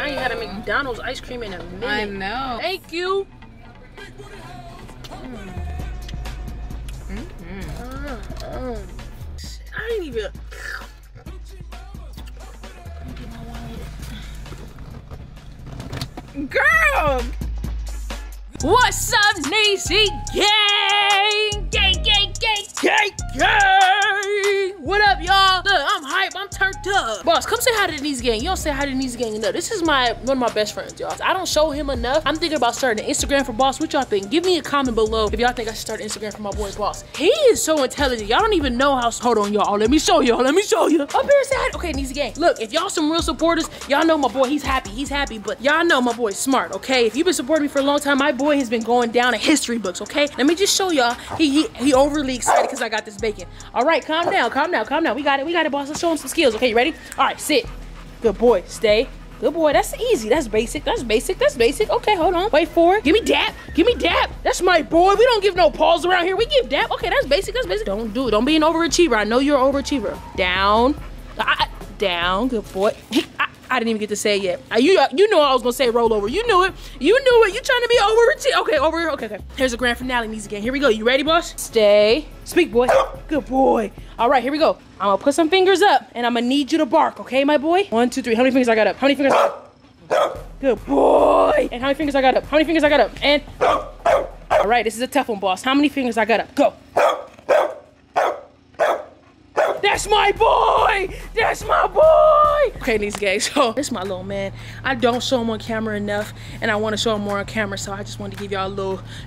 I ain't had a McDonald's ice cream in a minute. I know. Thank you. I ain't even. Girl! What's up, Niecy gang? Gang, gang, gang, gang, gang! What up, y'all? Look, I'm hype, I'm turned up. Boss, come say hi to Niecy gang. You don't say hi to Niecy gang enough. This is one of my best friends, y'all. I don't show him enough. I'm thinking about starting an Instagram for Boss. What y'all think? Give me a comment below if y'all think I should start an Instagram for my boy Boss. He is so intelligent. Y'all don't even know how. Hold on, y'all. Let me show y'all. Let me show you. Up here, say hi. Okay, Niecy gang. Look, if y'all some real supporters, y'all know my boy. He's happy. He's happy, but y'all know my boy's smart. Okay, if you've been supporting me for a long time, my boy has been going down in history books. Okay, let me just show y'all. He overly excited because I got this bacon. All right, calm down, calm down, calm down. We got it, boss. Let's show him some skills. Okay, you ready? All right, sit. Good boy, stay. Good boy. That's easy. That's basic. That's basic. That's basic. Okay, hold on. Wait for it. Give me dap. Give me dap. That's my boy. We don't give no paws around here. We give dap. Okay, that's basic. That's basic. Don't do it. Don't be an overachiever. I know you're an overachiever. Down. Down. Good boy. I didn't even get to say it yet. You know I was gonna say rollover. You knew it. You knew it. You trying to be overachiever. Okay, over here. Okay, okay. Here's a grand finale, Niecy gang. Here we go. You ready, boss? Stay. Speak, boy. Good boy. All right, here we go. I'm gonna put some fingers up and I'm gonna need you to bark, okay, my boy? 1, 2, 3. How many fingers I got up? How many fingers I got up? Good boy. And how many fingers I got up? How many fingers I got up? And all right, this is a tough one, boss. How many fingers I got up? Go. That's my boy! That's my boy! Okay, Niecy gang, so this is my little man. I don't show him on camera enough, and I want to show him more on camera, so I just wanted to give y'all a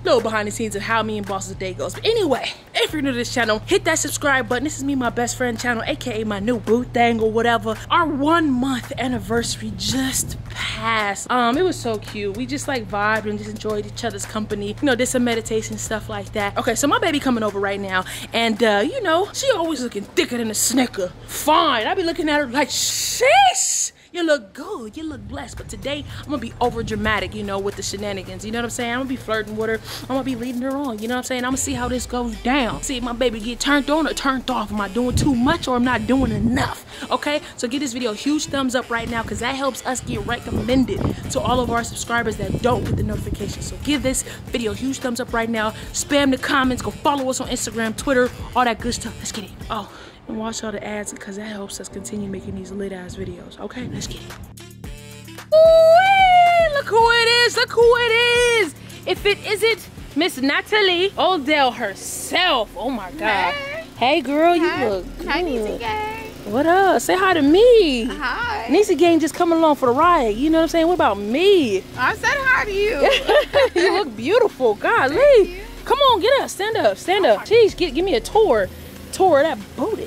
little behind the scenes of how me and Boss's day goes. But anyway, if you're new to this channel, hit that subscribe button. This is me, my best friend channel, aka my new boo thing or whatever. Our 1 month anniversary just passed. It was so cute. We just like vibed and just enjoyed each other's company. You know, did some meditation, stuff like that. Okay, so my baby coming over right now, and you know, she always looking thicker than a snicker. Fine, I be looking at her like, sheesh, you look good, you look blessed. But today I'm gonna be over dramatic, you know, with the shenanigans, you know what I'm saying? I'm gonna be flirting with her, I'm gonna be leading her on, you know what I'm saying? I'm gonna see how this goes down, see if my baby get turned on or turned off. Am I doing too much or I'm not doing enough? Okay, so give this video a huge thumbs up right now, because that helps us get recommended to all of our subscribers that don't get the notification. So give this video a huge thumbs up right now, spam the comments, go follow us on Instagram, Twitter, all that good stuff. Let's get it. Oh, and watch all the ads, because that helps us continue making these lit ass videos. Okay, let's get it. Ooh, look who it is, look who it is. If it isn't Miss Natalie Odell herself. Oh my God. Hey girl, you look good. Hi, Niecy gang. What up? Say hi to me. Hi. Niecy gang just coming along for the ride. You know what I'm saying? What about me? I said hi to you. You look beautiful, golly. Come on, get up, stand up, stand up. Jeez, give me a tour. Tour that booty.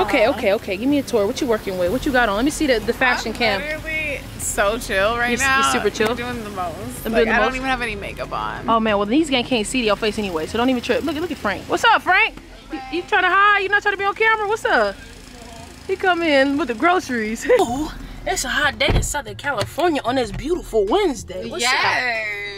Okay, okay, okay. Give me a tour. What you working with? What you got on? Let me see the fashion cam. I'm literally so chill right now. You're super chill. I'm doing the most. I don't even have any makeup on. Oh man, well these gang can't see your face anyway, so don't even trip. Look at Frank. What's up, Frank? You trying to hide? You not trying to be on camera? What's up? He come in with the groceries. Oh, it's a hot day in Southern California on this beautiful Wednesday. What's up?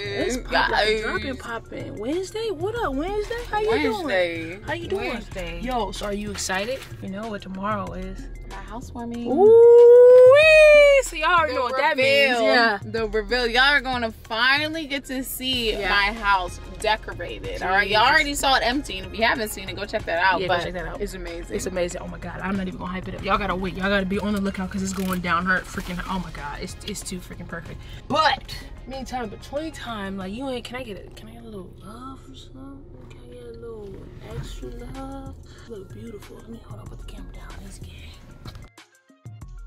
It's dropping, popping. Wednesday? What up, Wednesday? How you doing? How you doing? Wednesday. Yo, so are you excited? You know what tomorrow is? My housewarming. Ooh-wee! So y'all already know what that means. Yeah. The reveal. Y'all are going to finally get to see my house decorated. All right? Y'all already saw it empty. And if you haven't seen it, go check that out. Yeah, but go check that out. It's amazing. It's amazing. Oh, my God. I'm not even going to hype it up. Y'all got to wait. Y'all got to be on the lookout because it's going down her freaking... Oh, my God. It's too freaking perfect. But... meantime, between time, like you ain't. Can I get a little love or something? Can I get a little extra love? You look beautiful. Let me hold on, put the camera down. This game.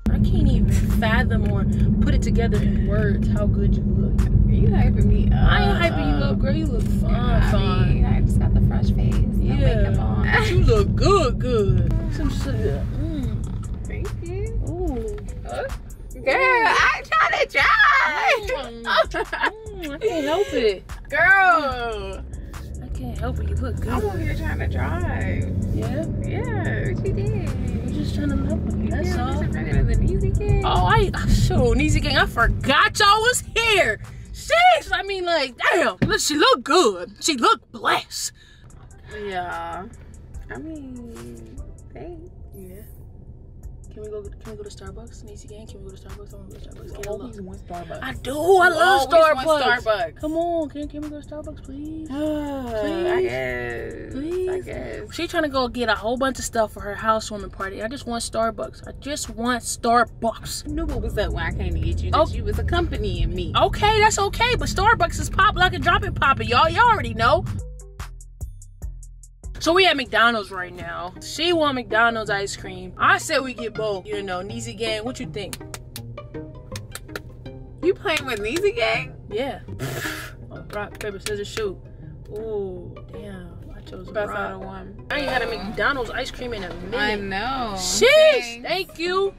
I can't even fathom or put it together in words how good you look. Are you hyping me up? I ain't hyping you up, girl. You look fine. I just got the fresh face. No makeup on. But you look good. Some sugar. Thank you. Ooh. Girl, I try to try. I can't help it. Girl. I can't help it. You look good. I'm over here trying to drive. Yeah? Yeah, what you did? I'm just trying to help you. That's all. You're better than Niecy gang. Oh, shoot, Niecy gang, I forgot y'all was here. Sheesh, I mean, like, damn. Look, she look good. She look blessed. Yeah. I mean, thanks. Yeah. Can we go to Starbucks? Niecy gang, can we go to Starbucks? I want to go to Starbucks. Get always want Starbucks. I do. I love Starbucks. Want Starbucks. Come on, can we go to Starbucks, please? Please. I guess. She trying to go get a whole bunch of stuff for her housewarming party. I just want Starbucks. I just want Starbucks. I knew what was up when I came to get you. That you was accompanying me. Okay, that's okay. But Starbucks is pop like a drop and poppin', y'all. Y'all already know. So we at McDonald's right now. She want McDonald's ice cream. I said we get both. You know, Niecy gang, what you think? You playing with Niecy gang? Yeah. Oh, rock, paper, scissors, shoot. Ooh, damn. I chose rock. Out of one. I ain't had a McDonald's ice cream in a minute. I know. Sheesh, thanks. Thank you.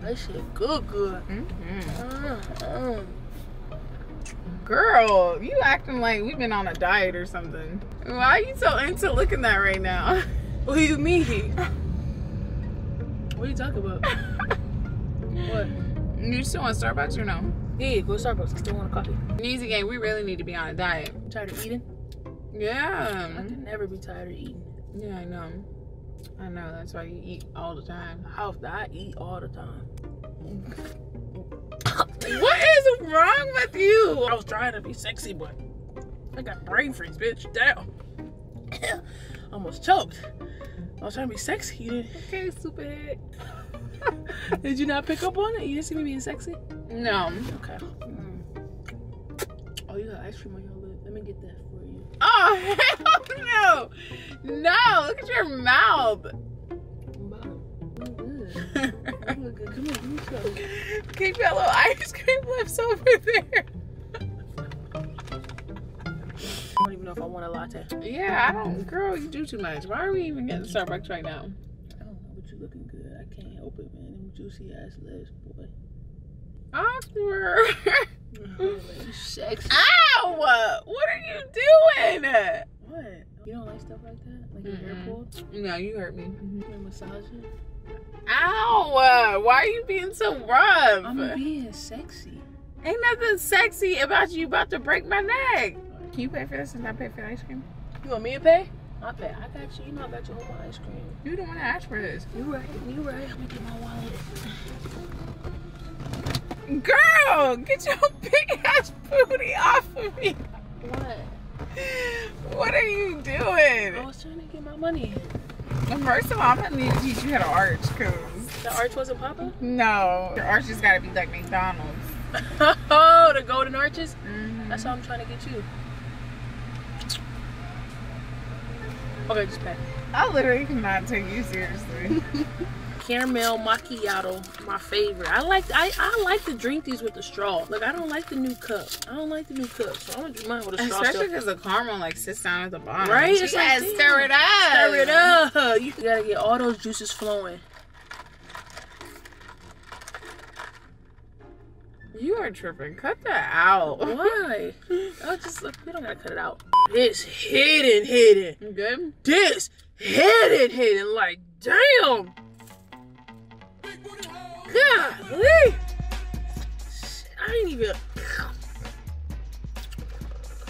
That shit good. Girl, you acting like we've been on a diet or something. Why are you so into looking that right now? What do you mean? What are you talking about? What? You still want Starbucks or no? Yeah, go to Starbucks. I still want a coffee. Niecy gang, we really need to be on a diet. I'm tired of eating? Yeah. I can never be tired of eating. Yeah, I know. I know, that's why you eat all the time. How often I eat all the time. What is wrong with you? I was trying to be sexy, but I got brain freeze, bitch. Damn. Almost choked. I was trying to be sexy. Okay, stupid. Did you not pick up on it? You didn't see me being sexy? No. Okay. Oh, you got ice cream on your lip. Let me get that for you. Oh, hell no. No, look at your mouth. Come on, keep that little ice cream lips over there. I don't even know if I want a latte. Yeah, I don't. Girl, you do too much. Why are we even getting Starbucks right now? I don't know, but you looking good. I can't help it, man. Them juicy ass legs, boy. Awkward. Oh, you sexy. Ow! What are you doing? What? You don't like stuff like that? Like your hair pulled? No, you hurt me. You massage it? Ow! Why are you being so rough? I'm being sexy. Ain't nothing sexy about you about to break my neck. Can you pay for this and not pay for the ice cream? You want me to pay? I pay. I got you. You know I got you on my ice cream. You don't want to ask for this. You right. You right. I'm gonna get my wallet. Girl, get your big ass booty off of me. What? What are you doing? I was trying to get my money. First of all, I'm gonna need to teach you how to arch, cause the arch wasn't popping. No, the arch just gotta be like McDonald's. Oh, the golden arches. That's all I'm trying to get you. Okay, just pay. I literally cannot take you seriously. Caramel macchiato, my favorite. I like to drink these with the straw. Like I don't like the new cup. I don't like the new cup, so I'm gonna do mine with a straw. Especially because the caramel like sits down at the bottom. Right? It's like stir it up. Stir it up. You gotta get all those juices flowing. You are tripping. Cut that out. Why? I just like you don't gotta cut it out. This hidden. You good? This hidden. Like damn. Golly! I ain't even.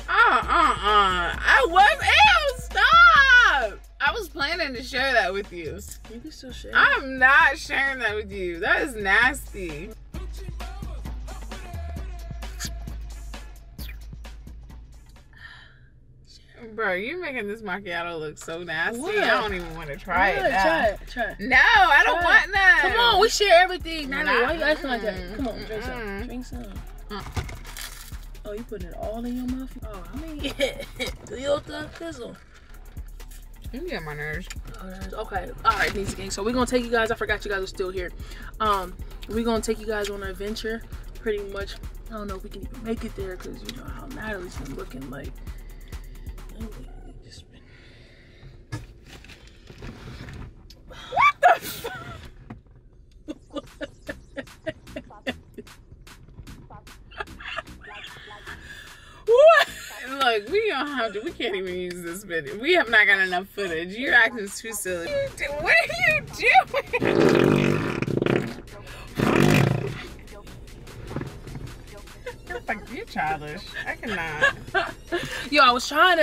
I was. Ew, stop! I was planning to share that with you. You can still share. I'm not sharing that with you. That is nasty. Bro, you're making this macchiato look so nasty. What? I don't even want to try it now. Try it. No, I don't want that. Come on, we share everything. Natalie, why you acting like that? Come on, drink some. Drink some. Oh, you putting it all in your mouth? Oh, I mean, little fizzle. You get my nerves. Okay, all right, Niecy gang. So we're gonna take you guys. I forgot you guys are still here. We're gonna take you guys on an adventure, pretty much. I don't know if we can even make it there because you know how Natalie's been looking like. What the fuck? What? Look, we don't have to. We can't even use this video. We have not got enough footage. You're acting too silly. What are you doing? You're childish. I cannot. Yo, I was trying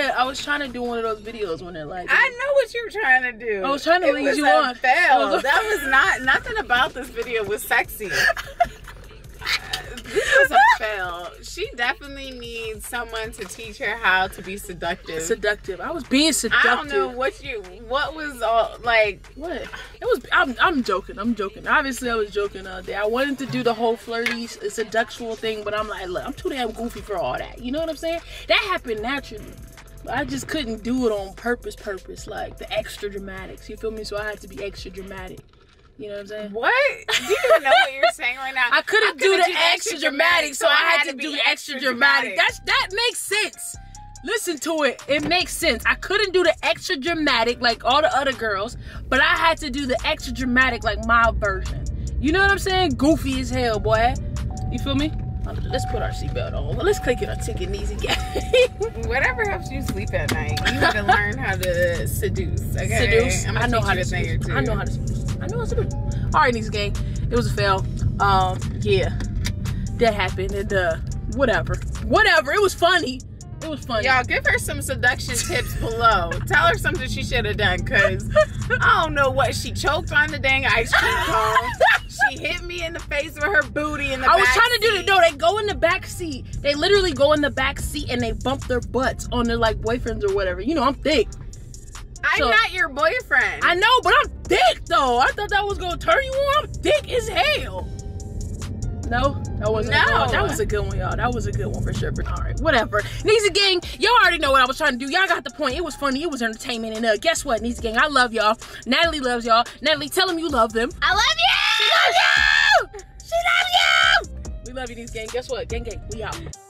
to do one of those videos when they're like, I know what you're trying to do. I was trying to lead you on. That was not, nothing about this video was sexy. This is a fail. She definitely needs someone to teach her how to be seductive. Seductive. I was being seductive. I don't know what you. What was all like? What? It was. I'm joking. I'm joking. Obviously, I was joking all day. I wanted to do the whole flirty, seductual thing, but I'm like, look, I'm too damn goofy for all that. You know what I'm saying? That happened naturally. I just couldn't do it on purpose, like the extra dramatics. You feel me? So I had to be extra dramatic. You know what I'm saying? What? You don't know what you're saying right now. I couldn't do the extra dramatic, so I had to do the extra dramatic. That makes sense. Listen to it. It makes sense. I couldn't do the extra dramatic like all the other girls, but I had to do the extra dramatic like my version. You know what I'm saying? Goofy as hell, boy. You feel me? Let's put our seatbelt on. Let's click it on ticket knees again. Whatever helps you sleep at night. You have to learn how to seduce. Okay? Seduce. I know how to seduce. I know how to seduce. I know what to do. Alright, next game. It was a fail. Yeah. That happened. And whatever. It was funny. It was funny. Y'all give her some seduction tips below. Tell her something she should have done, cause I don't know what she choked on the dang ice cream cone. She hit me in the face with her booty in the back seat. I was trying to do it. No, they go in the back seat. They literally go in the back seat and they bump their butts on their like boyfriends or whatever. You know, I'm thick. I'm not your boyfriend. I know, but I'm thick though. I thought that was gonna turn you on. I'm thick as hell. No, that wasn't. No, that was a good one, y'all. That was a good one for sure. All right, whatever. Nisa Gang, y'all already know what I was trying to do. Y'all got the point. It was funny. It was entertainment. And guess what, Nisa Gang? I love y'all. Natalie loves y'all. Natalie, tell them you love them. I love you. She loves you. She loves you. We love you, Nisa Gang. Guess what, gang? We out.